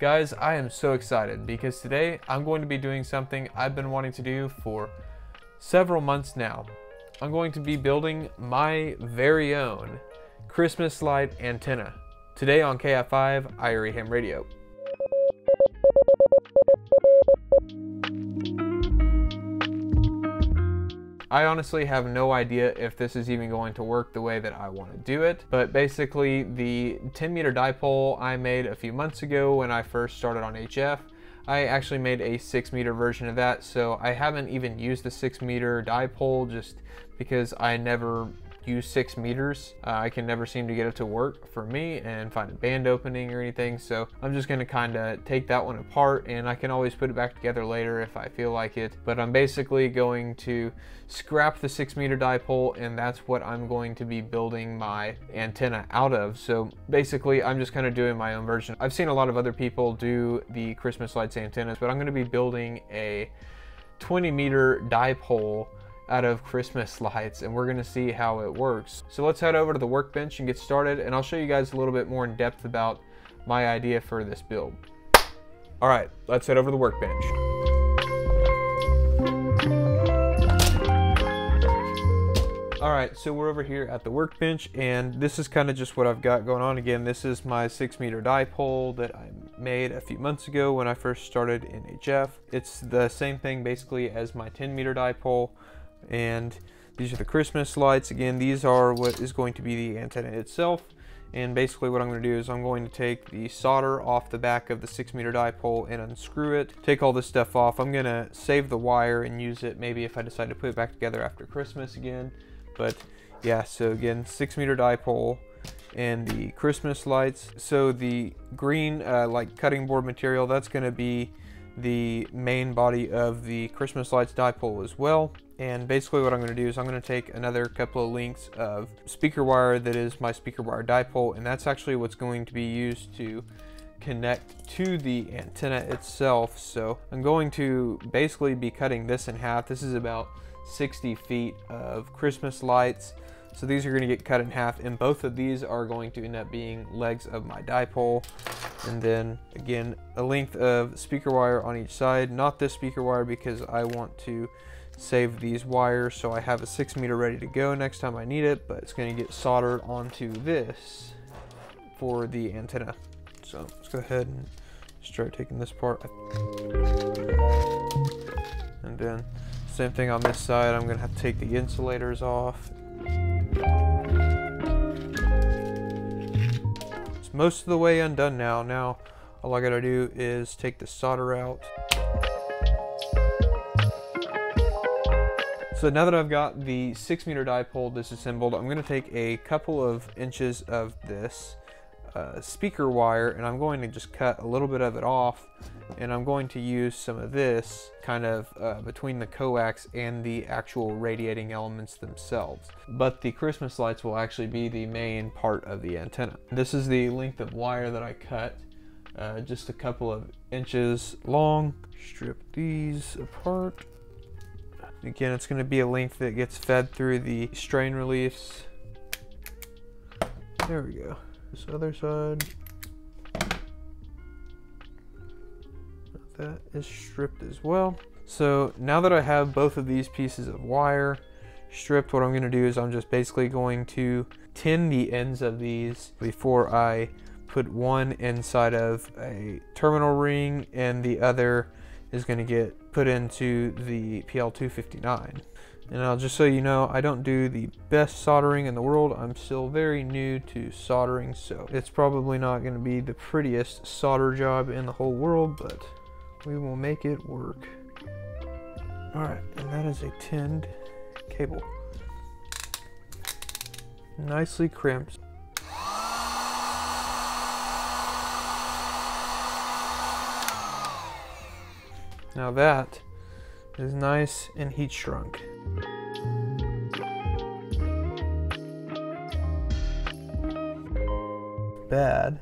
Guys, I am so excited because today I'm going to be doing something I've been wanting to do for several months now. I'm going to be building my very own Christmas light antenna today on KI5IRE Ham Radio. I honestly have no idea if this is even going to work the way that I want to do it, but basically the 10-meter dipole I made a few months ago when I first started on HF, I actually made a 6-meter version of that, so I haven't even used the 6-meter dipole just because I never use 6 meters. I can never seem to get it to work for me and find a band opening or anything, so I'm just gonna kinda take that one apart, and I can always put it back together later if I feel like it, but I'm basically going to scrap the 6-meter dipole, and that's what I'm going to be building my antenna out of. So basically I'm just kinda doing my own version. I've seen a lot of other people do the Christmas lights antennas, but I'm gonna be building a 20-meter dipole out of Christmas lights, and we're gonna see how it works. So let's head over to the workbench and get started, and I'll show you guys a little bit more in depth about my idea for this build. All right, let's head over to the workbench. All right, so we're over here at the workbench, and this is kind of just what I've got going on. Again, this is my 6-meter dipole that I made a few months ago when I first started in HF. It's the same thing basically as my 10-meter dipole. And these are the Christmas lights. Again, these are what is going to be the antenna itself. And basically what I'm going to do is I'm going to take the solder off the back of the 6-meter dipole and unscrew it, take all this stuff off. I'm going to save the wire and use it maybe if I decide to put it back together after Christmas again. But yeah, so again, 6-meter dipole and the Christmas lights. So the green like cutting board material, that's going to be the main body of the Christmas lights dipole as well. And basically what I'm going to do is I'm going to take another couple of lengths of speaker wire that is my speaker wire dipole, and that's actually what's going to be used to connect to the antenna itself. So I'm going to basically be cutting this in half. This is about 60 feet of Christmas lights. So these are going to get cut in half, and both of these are going to end up being legs of my dipole. And then again, a length of speaker wire on each side, not this speaker wire because I want to save these wires. So I have a 6-meter ready to go next time I need it, but it's going to get soldered onto this for the antenna. So let's go ahead and start taking this part. And then same thing on this side. I'm going to have to take the insulators off. It's most of the way undone now. Now all I gotta do is take the solder out. So now that I've got the 6-meter dipole disassembled, I'm gonna take a couple of inches of this speaker wire, and I'm going to just cut a little bit of it off, and I'm going to use some of this kind of between the coax and the actual radiating elements themselves. But the Christmas lights will actually be the main part of the antenna. This is the length of wire that I cut, just a couple of inches long. Strip these apart. Again, it's going to be a length that gets fed through the strain reliefs. There we go. This other side. That is stripped as well. So now that I have both of these pieces of wire stripped, what I'm going to do is I'm just basically going to tin the ends of these before I put one inside of a terminal ring and the other is going to get put into the PL-259. And I'll just so you know, I don't do the best soldering in the world. I'm still very new to soldering, so it's probably not going to be the prettiest solder job in the whole world, but we will make it work. All right, and that is a tinned cable. Nicely crimped. Now that is nice and heat shrunk. Bad.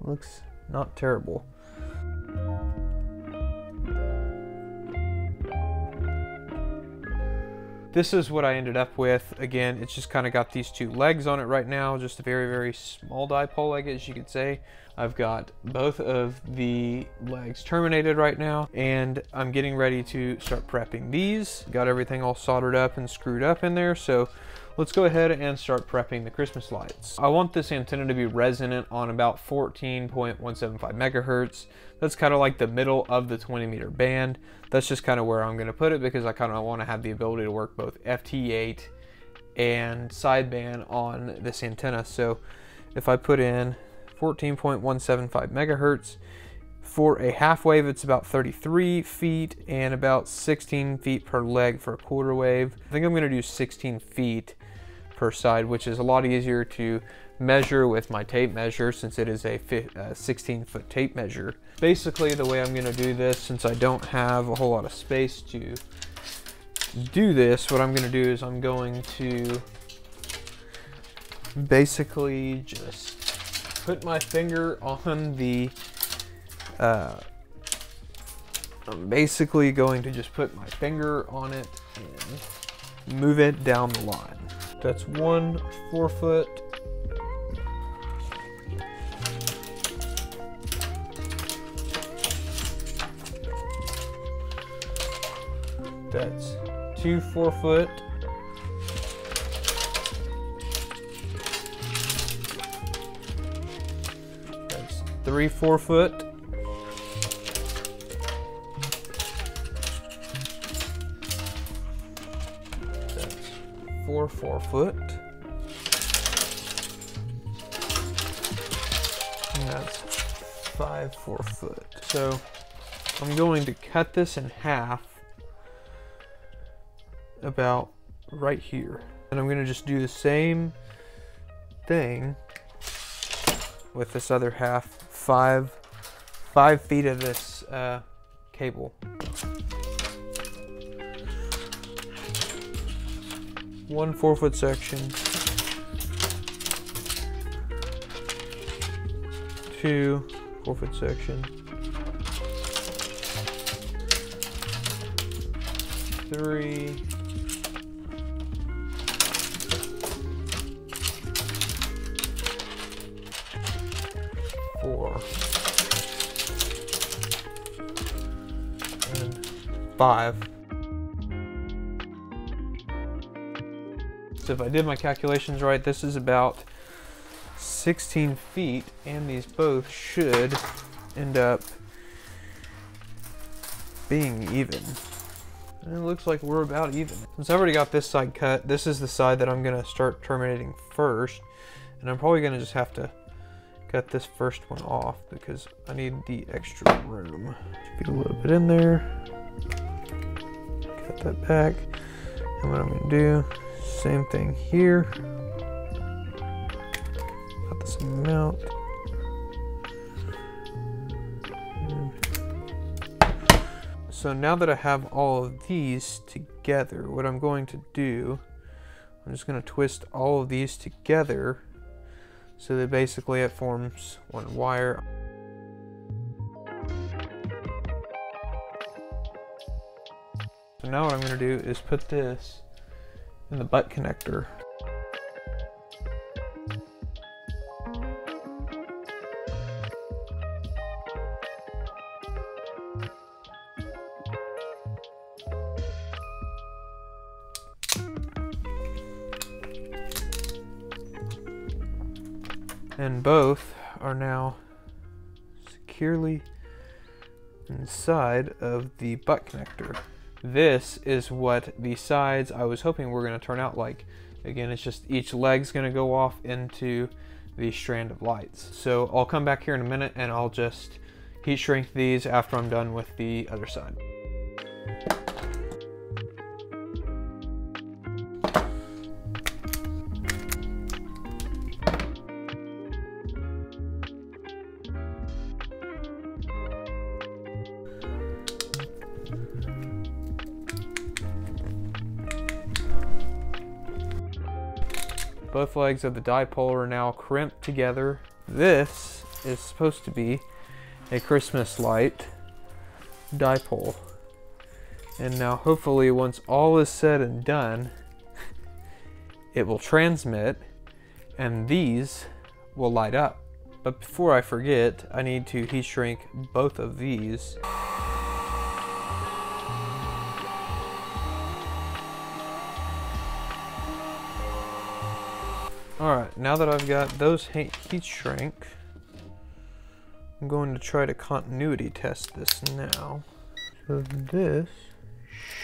Looks not terrible. This is what I ended up with. Again, it's just kind of got these two legs on it right now, just a very, very small dipole, I guess you could say. I've got both of the legs terminated right now, and I'm getting ready to start prepping these. Got everything all soldered up and screwed up in there, so let's go ahead and start prepping the Christmas lights. I want this antenna to be resonant on about 14.175 megahertz. That's kind of like the middle of the 20 meter band. That's just kind of where I'm going to put it because I kind of want to have the ability to work both FT8 and sideband on this antenna. So if I put in 14.175 megahertz for a half wave, it's about 33 feet and about 16 feet per leg for a quarter wave. I think I'm going to do 16 feet per side, which is a lot easier to measure with my tape measure since it is a 16-foot tape measure. Basically, the way I'm going to do this, since I don't have a whole lot of space to do this, what I'm going to do is I'm going to basically just put my finger on the I'm basically going to just put my finger on it and move it down the line. That's 1 4-foot. That's 2 4-foot. That's 3 4-foot. That's 4 4-foot. And that's 5 4-foot. So I'm going to cut this in half about right here. And I'm going to just do the same thing with this other half, five feet of this cable. 1 4-foot section, 2 4-foot section, 3 4 and 5. So if I did my calculations right, this is about 16 feet, and these both should end up being even. And it looks like we're about even. Since I've already got this side cut, this is the side that I'm going to start terminating first, and I'm probably going to just have to cut this first one off because I need the extra room. Get a little bit in there, cut that back, and what I'm going to do, same thing here, about the same amount. So now that I have all of these together, what I'm going to do, I'm just going to twist all of these together so that basically it forms one wire. So now what I'm going to do is put this in the butt connector. And both are now securely inside of the butt connector. This is what the sides I was hoping were going to turn out like. Again, it's just each leg's going to go off into the strand of lights. So I'll come back here in a minute and I'll just heat shrink these after I'm done with the other side. Both legs of the dipole are now crimped together. This is supposed to be a Christmas light dipole. And now hopefully once all is said and done, it will transmit and these will light up. But before I forget, I need to heat shrink both of these. Alright, now that I've got those heat shrink, I'm going to try to continuity test this now. So this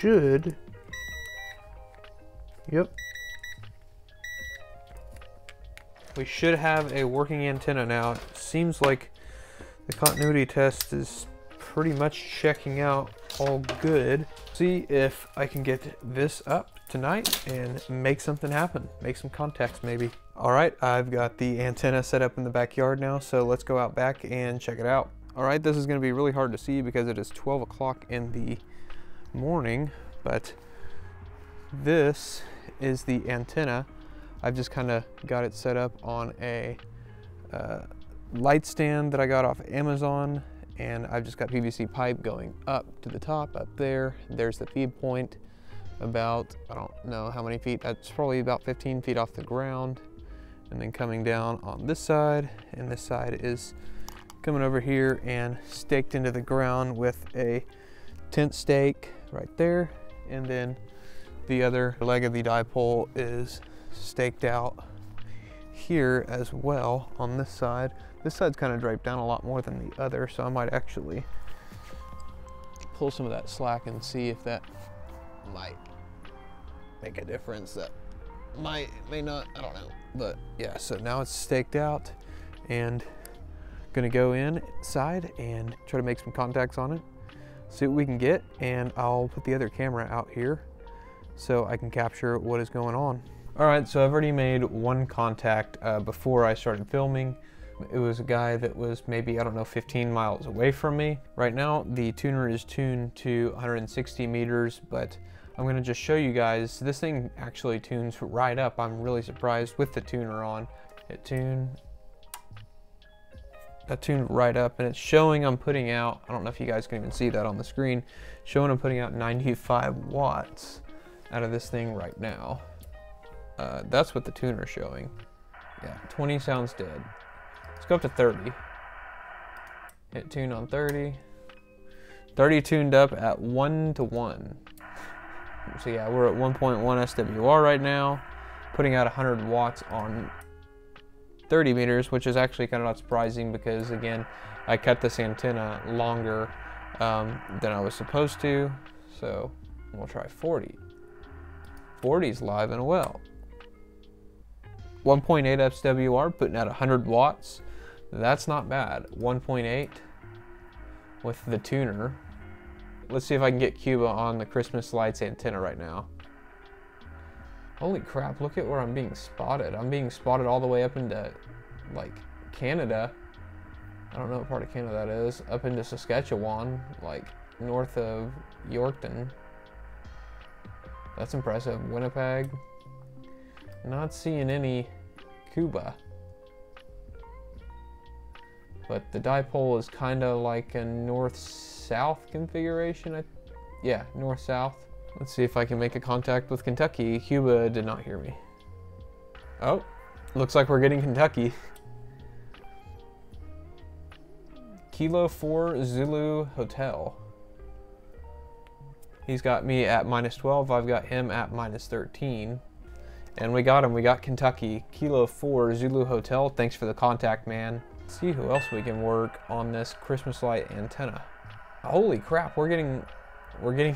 should, yep. We should have a working antenna now. It seems like the continuity test is pretty much checking out all good. See if I can get this up tonight and make something happen. Make some contacts maybe. All right, I've got the antenna set up in the backyard now, so let's go out back and check it out. All right, this is gonna be really hard to see because it is 12 o'clock in the morning, but this is the antenna. I've just kind of got it set up on a light stand that I got off Amazon, and I've just got PVC pipe going up to the top, up there. There's the feed point about, I don't know how many feet, that's probably about 15 feet off the ground. And then coming down on this side, and this side is coming over here and staked into the ground with a tent stake right there. And then the other leg of the dipole is staked out here as well on this side. This side's kind of draped down a lot more than the other, so I might actually pull some of that slack and see if that might make a difference. That might, may not, I don't know. But yeah, so now it's staked out and gonna go inside and try to make some contacts on it, see what we can get, and I'll put the other camera out here so I can capture what is going on. All right, so I've already made one contact before I started filming. It was a guy that was maybe, I don't know, 15 miles away from me. Right now, the tuner is tuned to 160 meters, but I'm gonna just show you guys, this thing actually tunes right up. I'm really surprised with the tuner on. That tuned right up, and it's showing I'm putting out, I don't know if you guys can even see that on the screen, showing I'm putting out 95 watts out of this thing right now. That's what the tuner's showing. Yeah, 20 sounds dead. Let's go up to 30. Hit tune on 30. 30 tuned up at 1 to 1. So yeah, we're at 1.1 SWR right now, putting out 100 watts on 30 meters, which is actually kind of not surprising because again, I cut this antenna longer than I was supposed to. So we'll try 40. 40's live and well. 1.8 SWR, putting out 100 watts. That's not bad. 1.8 with the tuner. Let's see if I can get Cuba on the Christmas lights antenna right now. Holy crap, look at where I'm being spotted. I'm being spotted all the way up into, like, Canada. I don't know what part of Canada that is. Up into Saskatchewan, like, north of Yorkton. That's impressive. Winnipeg. Not seeing any Cuba. But the dipole is kind of like a north-south configuration. Yeah, north-south. Let's see if I can make a contact with Kentucky. Cuba did not hear me. Oh, looks like we're getting Kentucky. Kilo 4 Zulu Hotel. He's got me at minus 12, I've got him at minus 13. And we got him, we got Kentucky. Kilo 4, Zulu Hotel, thanks for the contact, man. Let's see who else we can work on this Christmas light antenna. Holy crap, we're getting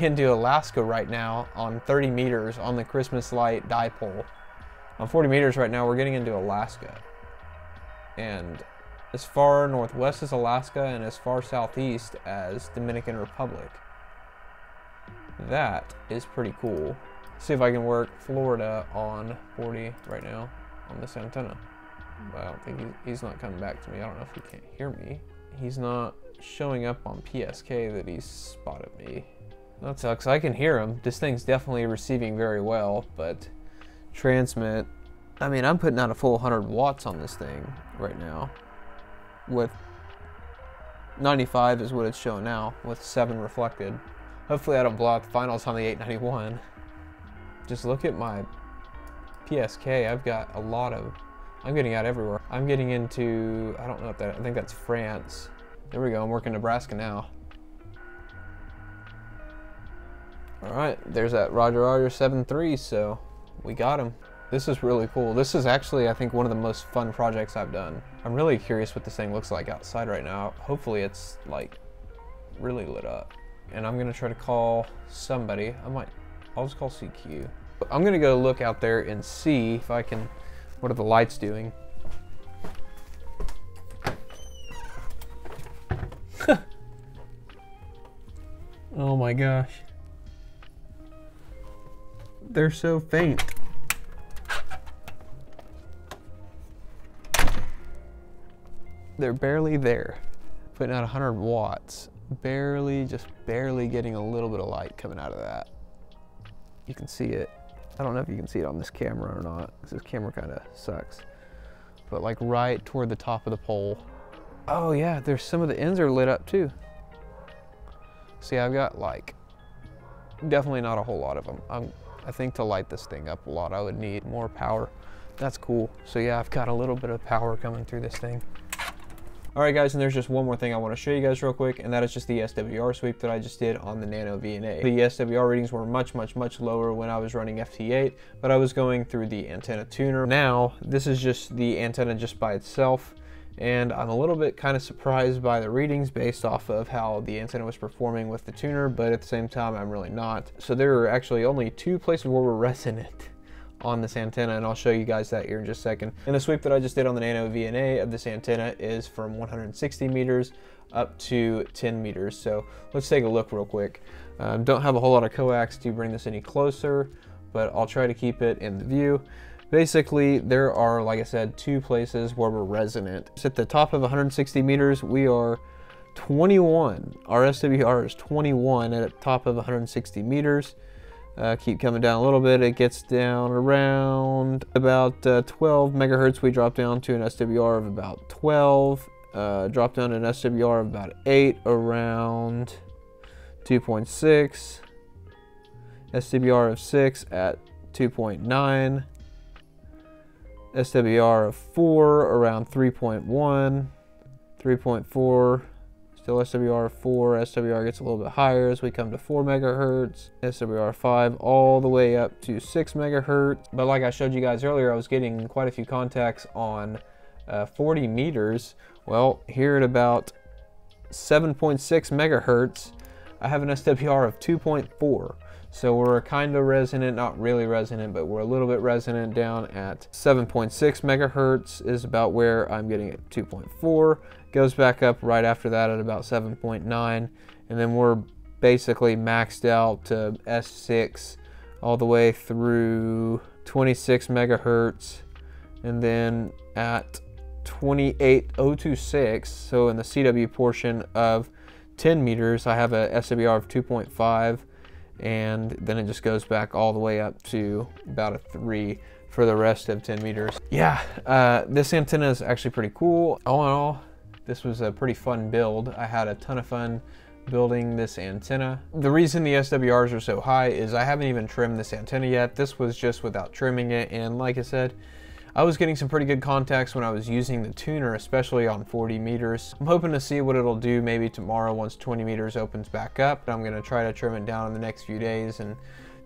into Alaska right now on 30 meters on the Christmas light dipole. On 40 meters right now, we're getting into Alaska. And as far northwest as Alaska and as far southeast as Dominican Republic. That is pretty cool. See if I can work Florida on 40 right now on this antenna. But I don't think he's not coming back to me. I don't know if he can't hear me. He's not showing up on PSK that he's spotted me. That sucks. I can hear him. This thing's definitely receiving very well, but transmit. I mean, I'm putting out a full 100 watts on this thing right now. With 95 is what it's showing now, with 7 reflected. Hopefully I don't blow out the finals on the 891. Just look at my PSK. I've got a lot of, I'm getting out everywhere. I'm getting into, I don't know if that, I think that's France. There we go, I'm working Nebraska now. All right, there's that Roger Roger 73, so we got him. This is really cool. This is actually, I think, one of the most fun projects I've done. I'm really curious what this thing looks like outside right now. Hopefully it's like really lit up. And I'm gonna try to call somebody. I'll just call CQ. I'm gonna go look out there and see if I can, what are the lights doing? Oh my gosh. They're so faint. They're barely there. Putting out 100 watts. Barely, just barely getting a little bit of light coming out of that. You can see it. I don't know if you can see it on this camera or not, because this camera kind of sucks. But like right toward the top of the pole. Oh yeah, there's some of the ends are lit up too. See, I've got like, definitely not a whole lot of them. I think to light this thing up a lot, I would need more power. That's cool. So yeah, I've got a little bit of power coming through this thing. All right guys, and there's just one more thing I want to show you guys real quick, and that is just the SWR sweep that I just did on the Nano VNA. The SWR readings were much, much, much lower when I was running FT8, but I was going through the antenna tuner. Now, this is just the antenna just by itself, and I'm a little bit kind of surprised by the readings based off of how the antenna was performing with the tuner, but at the same time, I'm really not. So there are actually only two places where we're resonant on this antenna, and I'll show you guys that here in just a second. And the sweep that I just did on the Nano VNA of this antenna is from 160 meters up to 10 meters. So let's take a look real quick. Don't have a whole lot of coax to bring this any closer, but I'll try to keep it in the view. Basically, there are, like I said, two places where we're resonant. It's at the top of 160 meters, we are 21. Our SWR is 21 at the top of 160 meters. Keep coming down a little bit, it gets down around about 12 megahertz. We drop down to an SWR of about 12, drop down to an SWR of about 8, around 2.6, SWR of 6 at 2.9, SWR of 4 around 3.1, 3.4. Still SWR 4, SWR gets a little bit higher as we come to 4 megahertz, SWR 5 all the way up to 6 megahertz. But like I showed you guys earlier, I was getting quite a few contacts on 40 meters. Well, here at about 7.6 megahertz, I have an SWR of 2.4. So we're kind of resonant, not really resonant, but we're a little bit resonant down at 7.6 megahertz is about where I'm getting at 2.4. Goes back up right after that at about 7.9. And then we're basically maxed out to S6 all the way through 26 megahertz. And then at 28026, so in the CW portion of 10 meters, I have a SWR of 2.5. And then it just goes back all the way up to about a 3 for the rest of 10 meters. Yeah, this antenna is actually pretty cool. All in all, this was a pretty fun build. I had a ton of fun building this antenna. The reason the SWRs are so high is I haven't even trimmed this antenna yet. This was just without trimming it, and like I said, I was getting some pretty good contacts when I was using the tuner, especially on 40 meters. I'm hoping to see what it'll do maybe tomorrow once 20 meters opens back up. I'm gonna try to trim it down in the next few days and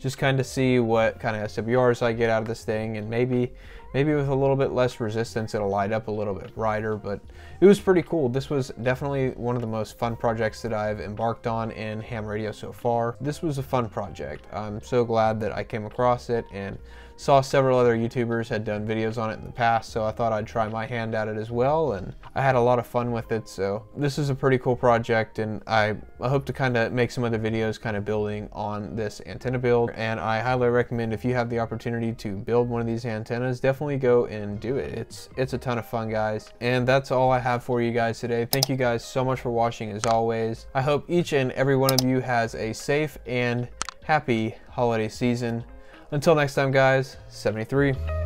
just kind of see what kind of SWRs I get out of this thing, and maybe with a little bit less resistance, it'll light up a little bit brighter, but it was pretty cool. This was definitely one of the most fun projects that I've embarked on in ham radio so far. This was a fun project. I'm so glad that I came across it, and saw several other YouTubers had done videos on it in the past, so I thought I'd try my hand at it as well, and I had a lot of fun with it. So this is a pretty cool project, and I hope to kind of make some other videos kind of building on this antenna build, and I highly recommend if you have the opportunity to build one of these antennas, definitely go and do it. It's a ton of fun, guys, and that's all I have for you guys today. Thank you guys so much for watching as always. I hope each and every one of you has a safe and happy holiday season. Until next time, guys, 73.